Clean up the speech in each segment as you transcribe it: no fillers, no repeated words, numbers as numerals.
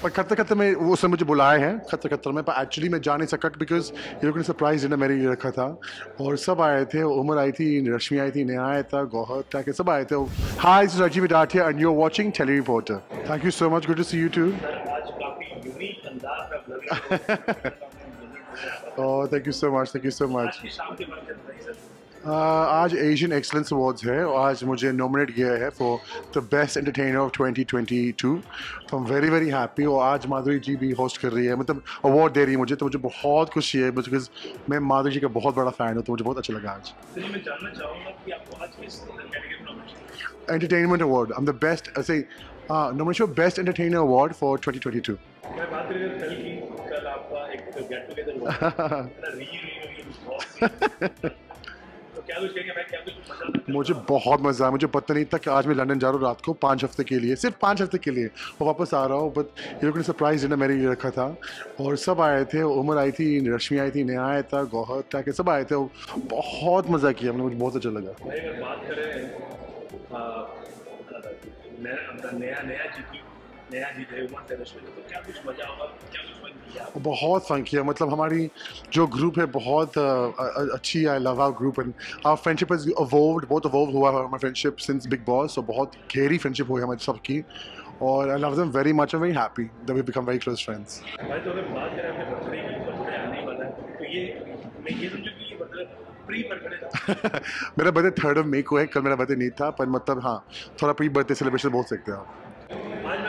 But Khatra Khatra में वो उसने मुझे बुलाए हैं खतरा खतरा में, पर एक्चुअली मैं जा नहीं सका बिकॉज ये लोग ने सरप्राइज डिनर मेरे लिए रखा था और सब आए थे. उमर आई थी, रश्मि आई थी, नेहा आया था, गौहर था, के सब आए थे. Hi, this is Rajiv Adatia and you are watching Tele Reporter. Thank you so much, good to see you too. Thank you so much, thank you so much. आज एशियन एक्सलेंस अवार्ड्स है और आज मुझे नॉमिनेट किया है for the best entertainer of 2022. तो I am very very happy. और आज माधुरी जी भी होस्ट कर रही है, मतलब अवार्ड दे रही है मुझे, तो मुझे बहुत खुशी है बिकॉज मैं माधुरी जी का बहुत बड़ा फ़ैन हूँ. तो मुझे बहुत अच्छा लगा आज. मैं जानना चाहूँगा कि आपको आज किस कैटेगरी में nomination? Entertainment award, I am the best ऐसे nomination for best entertainer award for 2022. मैं बात कर रही हूँ कल की, कल आपका एक गेट टुगेदर हुआ रीयूनियन. मुझे बहुत मज़ा आया. मुझे पता नहीं था कि आज मैं लंदन जा रहा हूँ रात को 5 हफ्ते के लिए, सिर्फ 5 हफ्ते के लिए. और वापस आ रहा हूँ, बट ये लोग ने सरप्राइज डिनर मेरे लिए रखा था और सब आए थे. उमर आई थी, रश्मि आई थी, नेहा आया था, गौहर था, के सब आए थे. बहुत मज़ा किया हमने, मुझे बहुत अच्छा लगा. बहुत फन किया, मतलब हमारी जो ग्रुप है बहुत अच्छी. I love our group and our friendship is evolved, बहुत इवॉल्व हुआ हमारा फ्रेंडशिप सिंस बिग बॉस. और बहुत गहरी फ्रेंडशिप हुई हमारी सबकी और I love them very much. I am very happy that we become very close friends. मेरा बर्थडे 3 मई को है, कल मेरा बर्थडे नहीं था, पर मतलब हाँ थोड़ा प्री बर्थडे सेलिब्रेशन बोल सकते हैं आप. आज मैं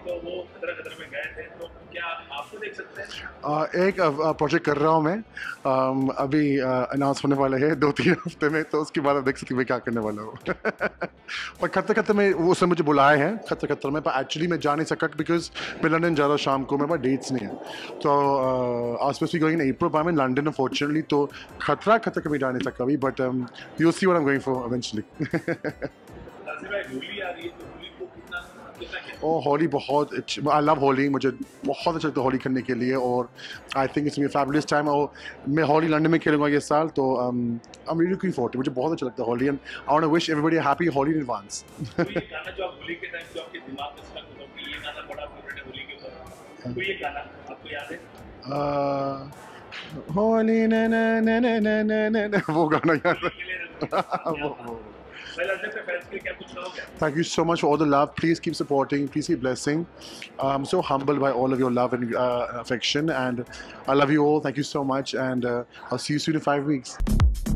तो वो खतरा खतरा में गए थे, तो क्या आपको देख सकते हैं? एक प्रोजेक्ट कर रहा हूँ मैं, अभी अनाउंस होने वाला है 2-3 हफ्ते में, तो उसके बाद आप देख सकते हैं मैं क्या करने वाला हूँ. पर खतरा खतरा में वो उसने मुझे बुलाए हैं खतरा खतरा में, पर एक्चुअली मैं जा नहीं सका बिकॉज मैं लंदन जा रहा हूँ शाम को, मेरे पास डेट्स नहीं है. तो आसपास भी going April, I am in London unfortunately, तो खतरा खतरा कभी डालने तक कभी, but you will see what I am going for eventually. और होली बहुत अच्छी, आई लव होली, मुझे बहुत अच्छा लगता है होली खेलने के लिए. और I think it's be fabulous time. और मैं होली लंदन में खेलूँगा ये साल, तो आई एम लुकिंग फॉरवर्ड. मुझे बहुत अच्छा लगता है Holi and I want to wish everybody happy Holi in advance. Holi ना ना ना ना ना ना ना, वो गाना यार. Thank you so much for all the love. Please keep supporting. Please keep blessing. I'm so humbled by all of your love and affection, and I love you all. Thank you so much, and I'll see you soon in 5 weeks.